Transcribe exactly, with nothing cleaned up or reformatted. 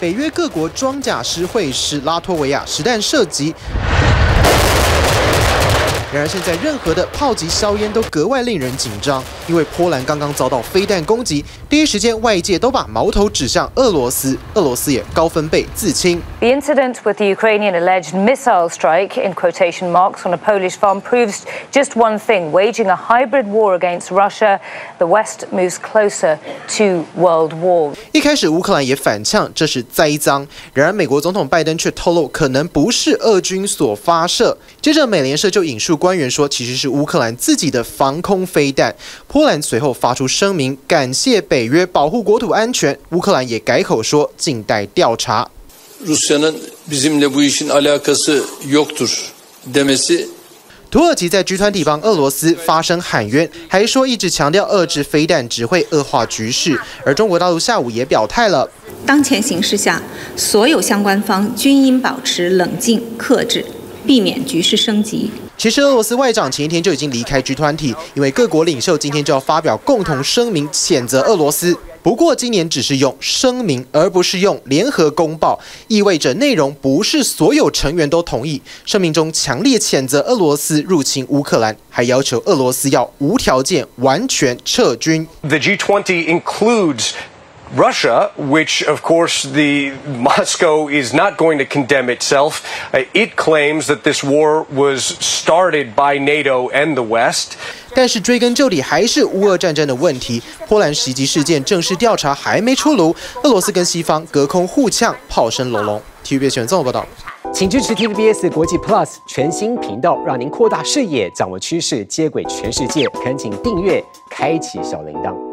北约各国装甲师会使拉脱维亚实弹射击。然而，现在任何的炮击硝烟都格外令人紧张，因为波兰刚刚遭到飞弹攻击，第一时间外界都把矛头指向俄罗斯，俄罗斯也高分贝自清。The incident with the Ukrainian alleged missile strike in quotation marks on a Polish farm proves just one thing: waging a hybrid war against Russia, the West moves closer to World War. 一开始，乌克兰也反呛这是栽赃，然而美国总统拜登却透露可能不是俄军所发射。接着，美联社就引述 官员说，其实是乌克兰自己的防空飞弹。波兰随后发出声明，感谢北约保护国土安全。乌克兰也改口说，静待调查。土耳其在 G 二十 帮俄罗斯发声喊冤，还说一直强调遏制飞弹只会恶化局势。而中国大陆下午也表态了，当前形势下，所有相关方均应保持冷静克制，避免局势升级。 其实，俄罗斯外长前一天就已经离开 G 二十，因为各国领袖今天就要发表共同声明，谴责俄罗斯。不过，今年只是用声明，而不是用联合公报，意味着内容不是所有成员都同意。声明中强烈谴责俄罗斯入侵乌克兰，还要求俄罗斯要无条件完全撤军。The G 二十 includes Russia, which, of course, the Moscow is not going to condemn itself. It claims that this war was started by NATO and the West. 但是追根究底还是乌俄战争的问题。波兰袭击事件正式调查还没出炉，俄罗斯跟西方隔空互呛，炮声隆隆。T V B S 全综合报道，请支持 T V B S 国际 Plus 全新频道，让您扩大视野，掌握趋势，接轨全世界。恳请订阅，开启小铃铛。